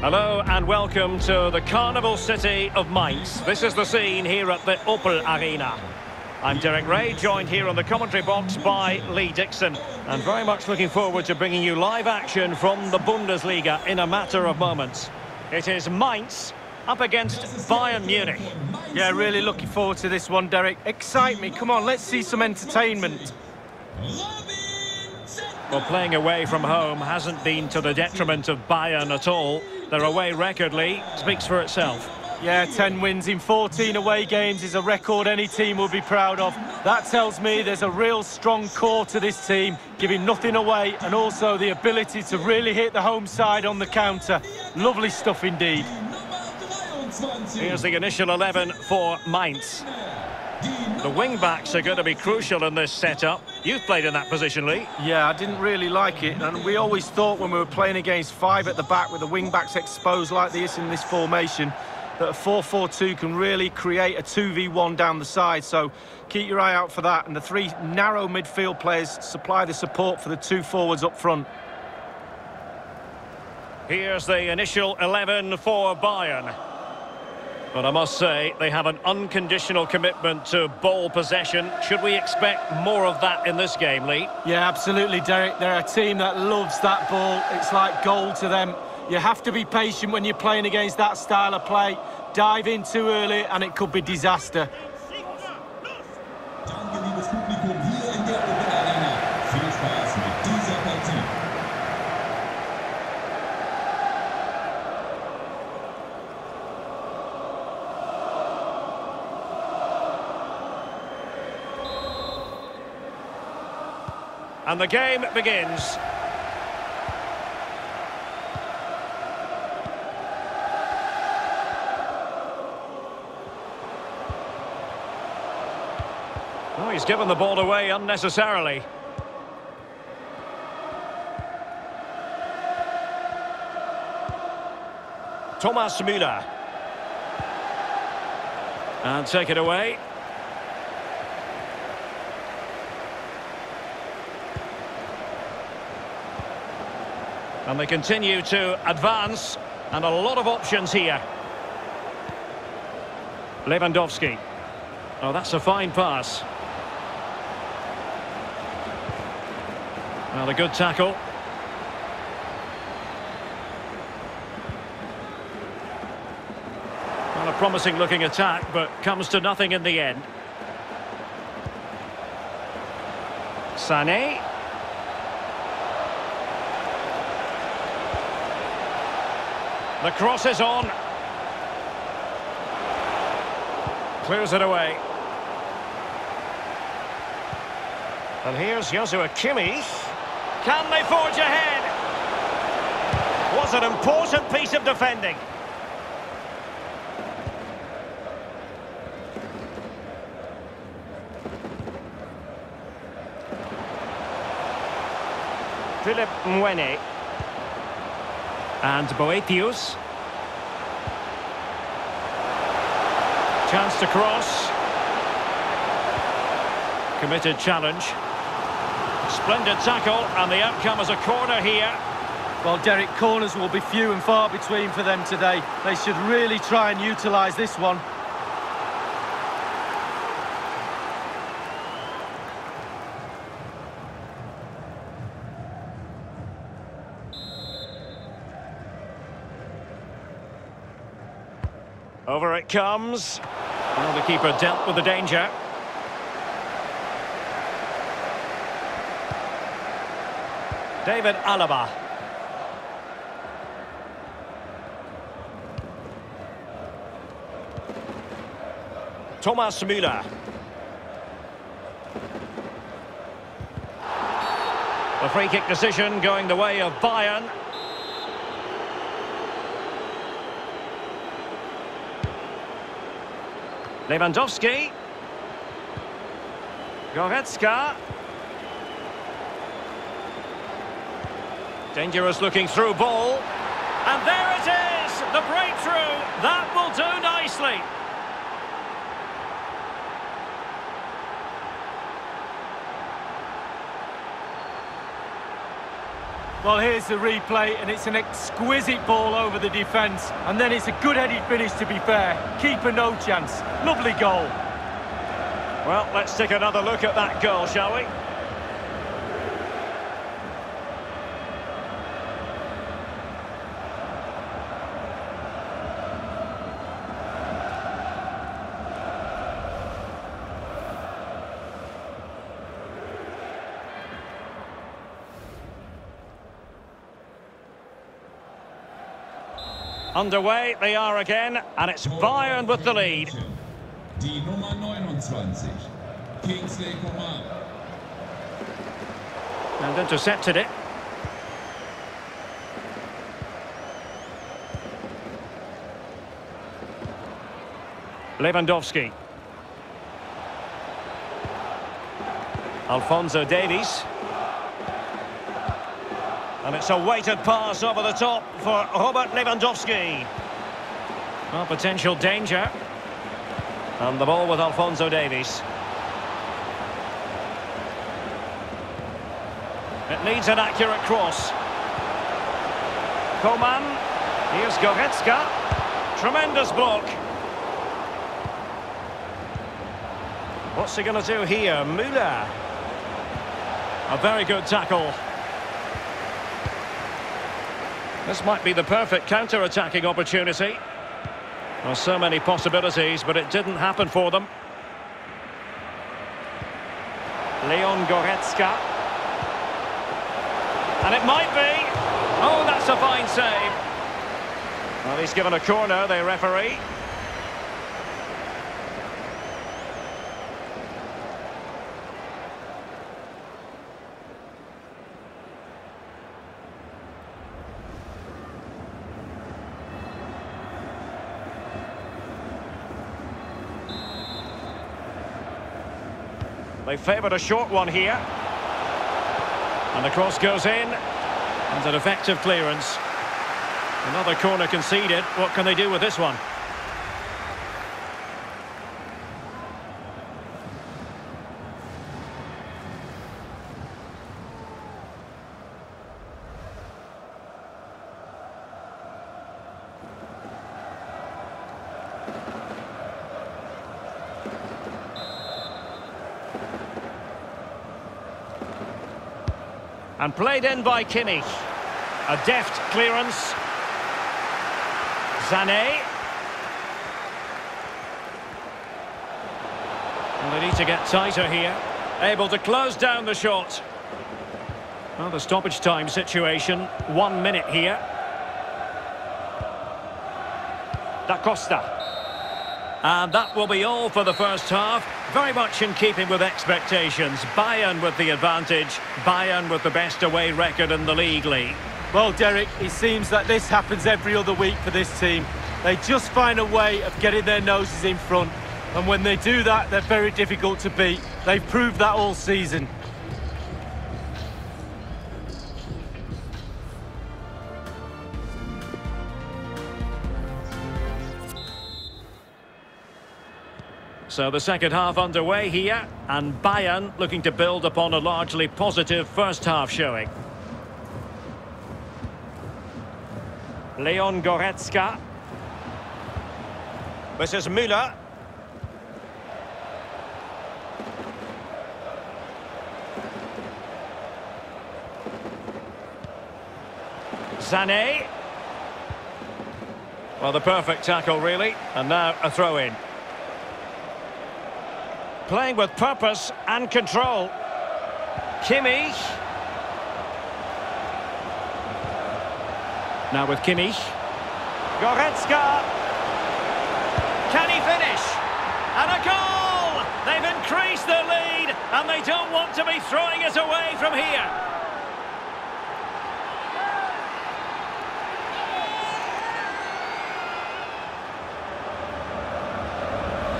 Hello and welcome to the carnival city of Mainz. This is the scene here at the Opel Arena. I'm Derek Ray, joined here on the commentary box by Lee Dixon, and very much looking forward to bringing you live action from the Bundesliga in a matter of moments. It is Mainz up against Bayern Munich. Yeah, really looking forward to this one, Derek. Excite me, come on, let's see some entertainment. Well, playing away from home hasn't been to the detriment of Bayern at all. Their away record, Lee, speaks for itself. Yeah, 10 wins in 14 away games is a record any team will be proud of. That tells me there's a real strong core to this team, giving nothing away, and also the ability to really hit the home side on the counter. Lovely stuff indeed. Here's the initial 11 for Mainz. The wing-backs are going to be crucial in this setup. You've played in that position, Lee. Yeah, I didn't really like it, and we always thought when we were playing against five at the back with the wing-backs exposed like this in this formation, that a 4-4-2 can really create a 2v1 down the side, so keep your eye out for that. And the three narrow midfield players supply the support for the two forwards up front. Here's the initial 11 for Bayern. But I must say, they have an unconditional commitment to ball possession. Should we expect more of that in this game, Lee? Yeah, absolutely, Derek. They're a team that loves that ball. It's like gold to them. You have to be patient when you're playing against that style of play. Dive in too early and it could be disaster. And the game begins. Oh, he's given the ball away unnecessarily. Thomas Müller. And take it away. And they continue to advance, and a lot of options here. Lewandowski. Oh, that's a fine pass. Well, a good tackle. Well, a promising looking attack, but comes to nothing in the end. Sané. The cross is on. Clears it away. And here's Joshua Kimmich. Can they forge ahead? Was an important piece of defending. Philipp Mwene. And Boetius. Chance to cross. Committed challenge. Splendid tackle, and the outcome is a corner here. Well, Derek, corners will be few and far between for them today. They should really try and utilise this one. Over it comes. Well, the keeper dealt with the danger. David Alaba. Thomas Müller. The free kick decision going the way of Bayern. Lewandowski. Goretzka. Dangerous looking through ball. And there it is! The breakthrough! That will do nicely! Well, here's the replay, and it's an exquisite ball over the defence. And then it's a good-headed finish, to be fair. Keeper, no chance. Lovely goal. Well, let's take another look at that goal, shall we? Underway they are again, and it's Bayern with the lead. Die Nummer 29, Kingsley Coman. And intercepted it. Lewandowski. Alphonso Davies. And it's a weighted pass over the top for Robert Lewandowski. Well, potential danger. And the ball with Alphonso Davies. It needs an accurate cross. Coman. Here's Goretzka. Tremendous block. What's he going to do here? Müller. A very good tackle. This might be the perfect counter-attacking opportunity. There are so many possibilities, but it didn't happen for them. Leon Goretzka. And it might be. Oh, that's a fine save. Well, he's given a corner, the referee. They favoured a short one here. And the cross goes in. And an effective clearance. Another corner conceded. What can they do with this one? And played in by Kimmich. A deft clearance. Sané. Well, they need to get tighter here. Able to close down the shot. Well, the stoppage time situation. 1 minute here. Da Costa. And that will be all for the first half. Very much in keeping with expectations. Bayern with the advantage. Bayern with the best away record in the league. Well, Derek, it seems that this happens every other week for this team. They just find a way of getting their noses in front. And when they do that, they're very difficult to beat. They've proved that all season. So the second half underway here, and Bayern looking to build upon a largely positive first half showing. Leon Goretzka. This is Müller. Sané. Well, the perfect tackle, really. And now a throw-in. Playing with purpose and control. Kimmich. Now with Kimmich. Goretzka. Can he finish? And a goal! They've increased their lead, and they don't want to be throwing it away from here.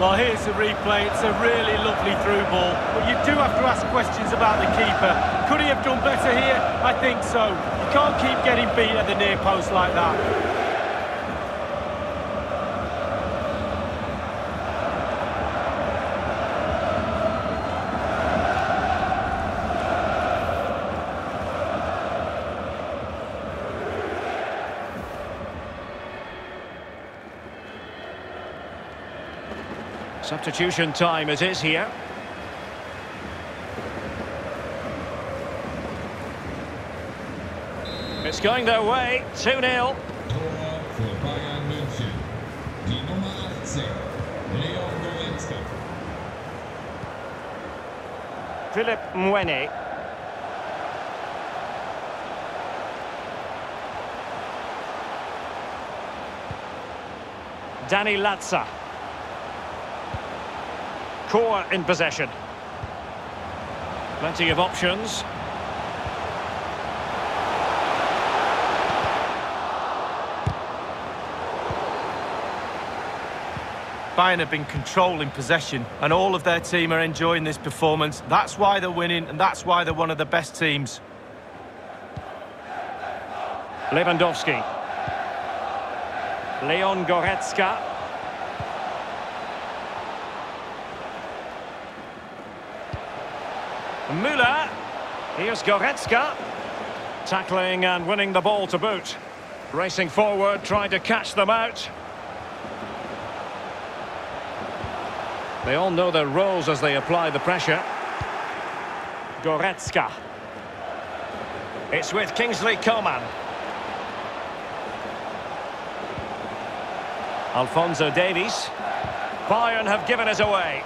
Well, here's the replay. It's a really lovely through ball. But you do have to ask questions about the keeper. Could he have done better here? I think so. You can't keep getting beat at the near post like that. Substitution time it is here. It's going their way, 2-0. For Bayern Munich, die Nummer 18, Leon Goretzka. Philipp Mwene. Danny Latza. Core in possession. Plenty of options. Bayern have been controlling possession and all of their team are enjoying this performance. That's why they're winning and that's why they're one of the best teams. Lewandowski. Leon Goretzka. Müller. Here's Goretzka. Tackling and winning the ball to boot. Racing forward, trying to catch them out. They all know their roles as they apply the pressure. Goretzka. It's with Kingsley Coman. Alphonso Davies. Bayern have given it away.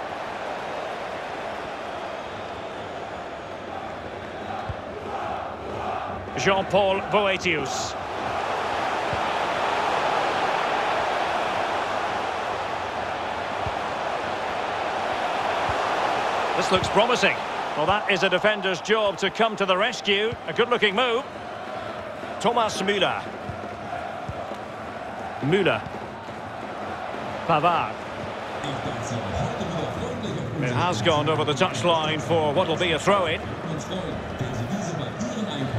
Jean-Paul Boetius. This looks promising. Well, that is a defender's job to come to the rescue. A good-looking move. Thomas Müller. Müller. Pavard. It has gone over the touchline for what will be a throw-in.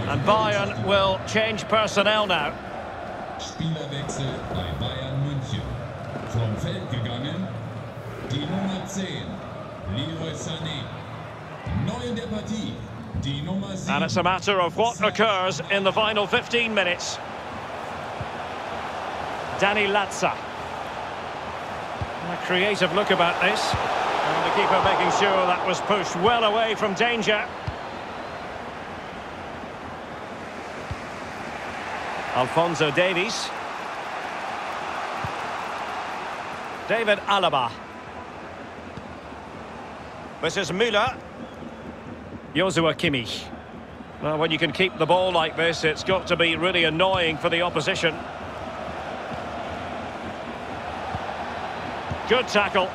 And Bayern will change personnel now. Spielerwechsel bei Bayern München. Vom Feld gegangen, die Nummer 10. And it's a matter of what occurs in the final 15 minutes. Danny Latza. A creative look about this. And the keeper making sure that was pushed well away from danger. Alphonso Davies. David Alaba. This is Müller. Joshua Kimmich. Well, when you can keep the ball like this, it's got to be really annoying for the opposition. Good tackle.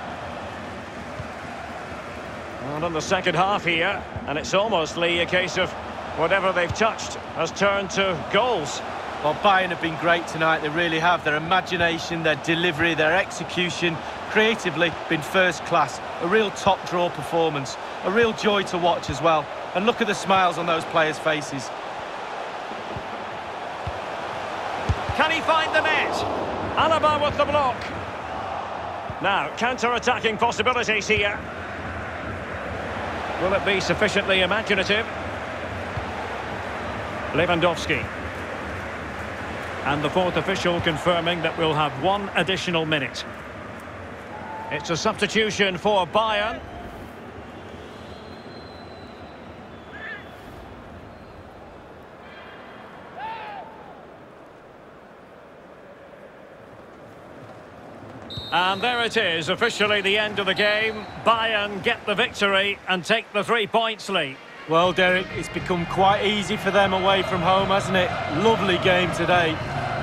And in the second half here, and it's almost, Lee, a case of whatever they've touched has turned to goals. Well, Bayern have been great tonight. They really have. Their imagination, their delivery, their execution, creatively been first class. A real top draw performance, a real joy to watch as well. And look at the smiles on those players' faces. Can he find the net? Alaba with the block. Now, counter-attacking possibilities here. Will it be sufficiently imaginative? Lewandowski. And the fourth official confirming that we'll have one additional minute. It's a substitution for Bayern. And there it is, officially the end of the game. Bayern get the victory and take the 3 points lead. Well, Derek, it's become quite easy for them away from home, hasn't it? Lovely game today.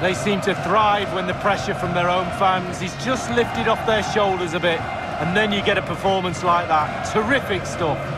They seem to thrive when the pressure from their own fans is just lifted off their shoulders a bit. And then you get a performance like that. Terrific stuff.